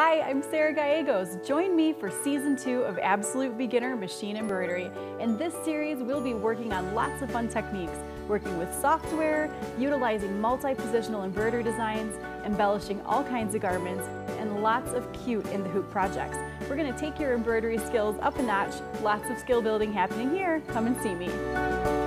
Hi, I'm Sara Gallegos. Join me for season 2 of Absolute Beginner Machine Embroidery. In this series, we'll be working on lots of fun techniques, working with software, utilizing multi-positional embroidery designs, embellishing all kinds of garments, and lots of cute in the hoop projects. We're gonna take your embroidery skills up a notch. Lots of skill building happening here. Come and see me.